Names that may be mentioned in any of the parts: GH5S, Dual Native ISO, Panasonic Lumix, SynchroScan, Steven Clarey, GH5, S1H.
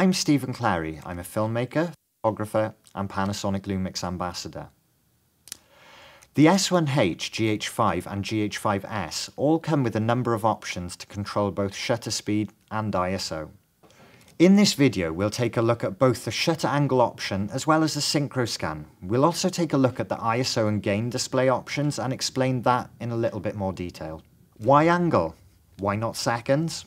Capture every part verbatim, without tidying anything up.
I'm Steven Clarey. I'm a filmmaker, photographer and Panasonic Lumix ambassador. The S one H, G H five and G H five S all come with a number of options to control both shutter speed and I S O. In this video we'll take a look at both the shutter angle option as well as the SynchroScan. We'll also take a look at the I S O and gain display options and explain that in a little bit more detail. Why angle? Why not seconds?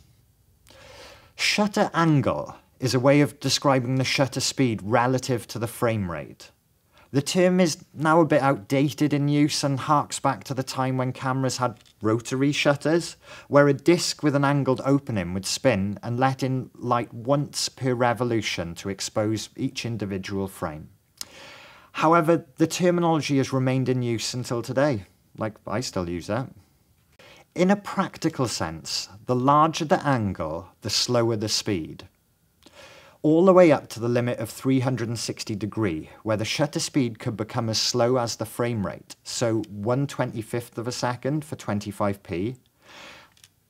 Shutter angle is a way of describing the shutter speed relative to the frame rate. The term is now a bit outdated in use and harks back to the time when cameras had rotary shutters, where a disc with an angled opening would spin and let in light once per revolution to expose each individual frame. However, the terminology has remained in use until today. Like, I still use that. In a practical sense, the larger the angle, the slower the speed. All the way up to the limit of three hundred sixty degrees, where the shutter speed could become as slow as the frame rate, so one twenty-fifth of a second for twenty-five p.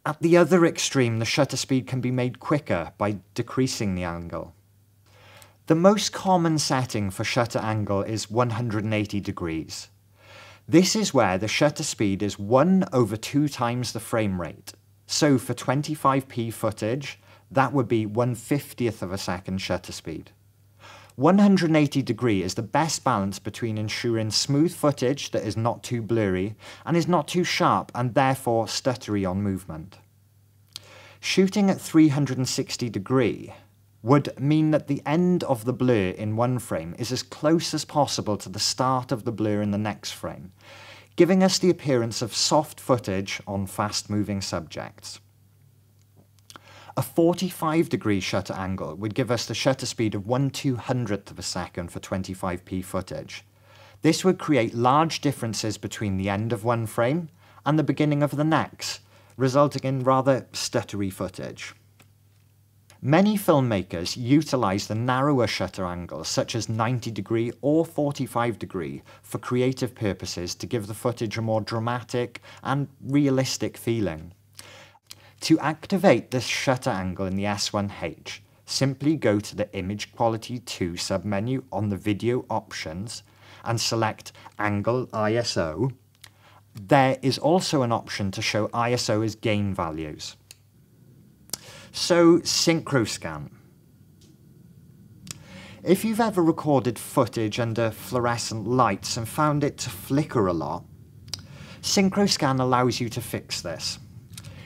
At the other extreme, the shutter speed can be made quicker by decreasing the angle. The most common setting for shutter angle is one hundred eighty degrees. This is where the shutter speed is one over two times the frame rate, so for twenty-five p footage, that would be one fiftieth of a second shutter speed. one hundred eighty degrees is the best balance between ensuring smooth footage that is not too blurry and is not too sharp and therefore stuttery on movement. Shooting at three hundred sixty degrees would mean that the end of the blur in one frame is as close as possible to the start of the blur in the next frame, giving us the appearance of soft footage on fast-moving subjects. A forty-five degree shutter angle would give us the shutter speed of one two hundredth of a second for twenty-five p footage. This would create large differences between the end of one frame and the beginning of the next, resulting in rather stuttery footage. Many filmmakers utilise the narrower shutter angles such as ninety degree or forty-five degree for creative purposes to give the footage a more dramatic and realistic feeling. To activate this shutter angle in the S one H, simply go to the Image Quality two submenu on the Video Options and select Angle I S O. There is also an option to show I S O as gain values. So, SynchroScan. If you've ever recorded footage under fluorescent lights and found it to flicker a lot, SynchroScan allows you to fix this.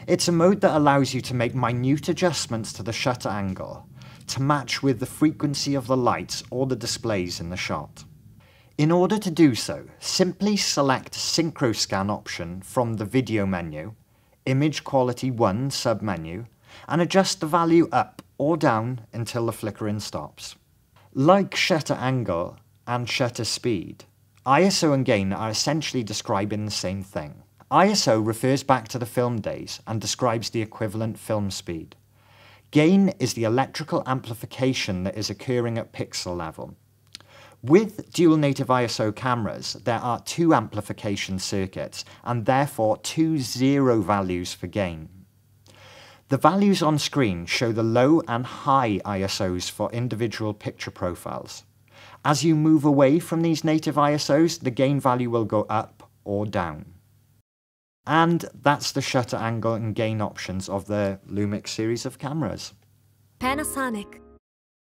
It's a mode that allows you to make minute adjustments to the shutter angle to match with the frequency of the lights or the displays in the shot. In order to do so, simply select SynchroScan option from the video menu, Image Quality one submenu, and adjust the value up or down until the flickering stops. Like shutter angle and shutter speed, I S O and gain are essentially describing the same thing. I S O refers back to the film days and describes the equivalent film speed. Gain is the electrical amplification that is occurring at pixel level. With dual native I S O cameras, there are two amplification circuits and therefore two zero values for gain. The values on screen show the low and high I S Os for individual picture profiles. As you move away from these native I S Os, the gain value will go up or down. And that's the shutter angle and gain options of the Lumix series of cameras. Panasonic.